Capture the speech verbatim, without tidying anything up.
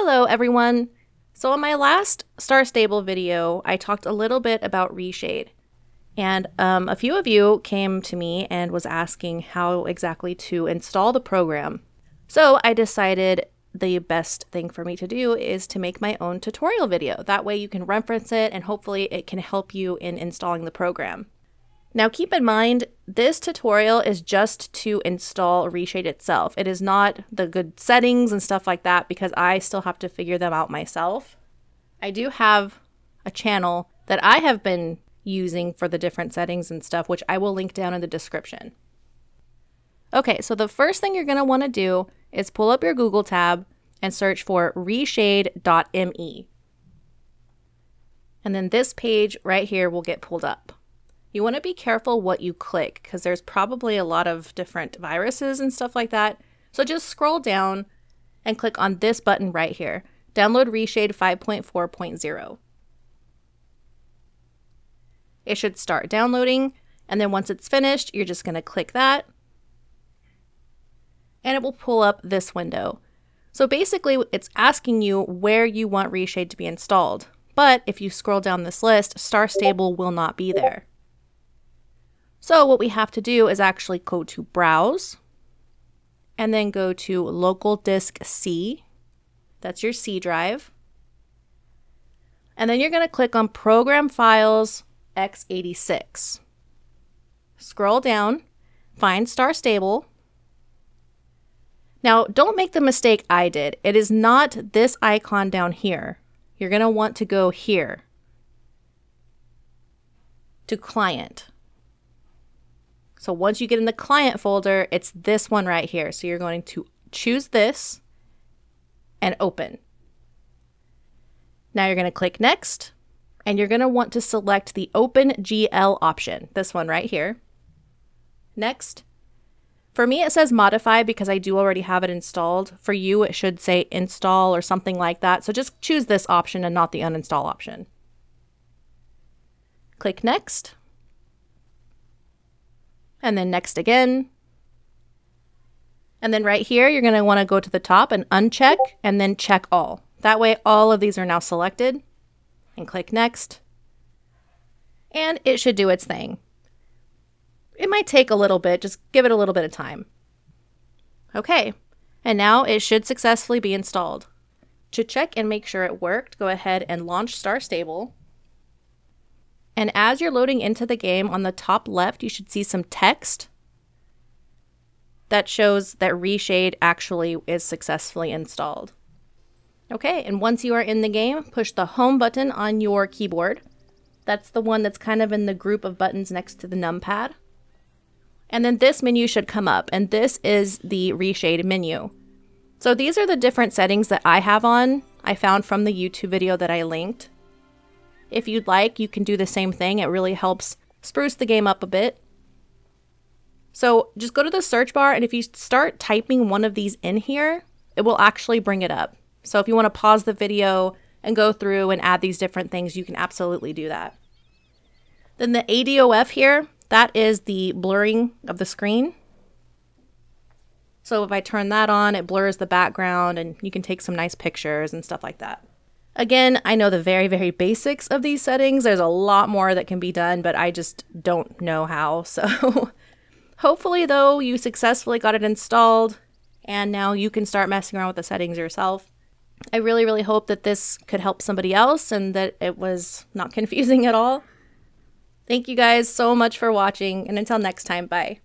Hello everyone! So on my last Star Stable video, I talked a little bit about Reshade. And um, a few of you came to me and was asking how exactly to install the program. So I decided the best thing for me to do is to make my own tutorial video. That way you can reference it and hopefully it can help you in installing the program. Now keep in mind, this tutorial is just to install Reshade itself. It is not the good settings and stuff like that because I still have to figure them out myself. I do have a channel that I have been using for the different settings and stuff, which I will link down in the description. Okay, so the first thing you're going to want to do is pull up your Google tab and search for reshade dot me. And then this page right here will get pulled up. You want to be careful what you click because there's probably a lot of different viruses and stuff like that. So just scroll down and click on this button right here. Download Reshade five point four point zero. It should start downloading, and then once it's finished, you're just going to click that and it will pull up this window. So basically it's asking you where you want Reshade to be installed. But if you scroll down this list, Star Stable will not be there. So what we have to do is actually go to Browse and then go to Local Disk C. That's your C drive. And then you're going to click on Program Files x eighty-six. Scroll down, find Star Stable. Now, don't make the mistake I did. It is not this icon down here. You're going to want to go here to Client. So once you get in the client folder, it's this one right here. So you're going to choose this and open. Now you're going to click next and you're going to want to select the Open G L option, this one right here. Next. For me, it says modify because I do already have it installed. For you, it should say install or something like that. So just choose this option and not the uninstall option. Click next. And then next again. And then right here, you're going to want to go to the top and uncheck and then check all. That way, all of these are now selected. And click next. And it should do its thing. It might take a little bit. Just give it a little bit of time. Okay. And now it should successfully be installed. To check and make sure it worked, go ahead and launch Star Stable. And as you're loading into the game, on the top left, you should see some text that shows that Reshade actually is successfully installed. Okay, and once you are in the game, push the home button on your keyboard. That's the one that's kind of in the group of buttons next to the numpad. And then this menu should come up, and this is the Reshade menu. So these are the different settings that I have on. I found from the YouTube video that I linked. If you'd like, you can do the same thing. It really helps spruce the game up a bit. So just go to the search bar, and if you start typing one of these in here, it will actually bring it up. So if you want to pause the video and go through and add these different things, you can absolutely do that. Then the A D O F here, that is the blurring of the screen. So if I turn that on, it blurs the background, and you can take some nice pictures and stuff like that. Again, I know the very, very basics of these settings. There's a lot more that can be done, but I just don't know how. So hopefully, though, you successfully got it installed, and now you can start messing around with the settings yourself. I really, really hope that this could help somebody else and that it was not confusing at all. Thank you guys so much for watching, and until next time, bye.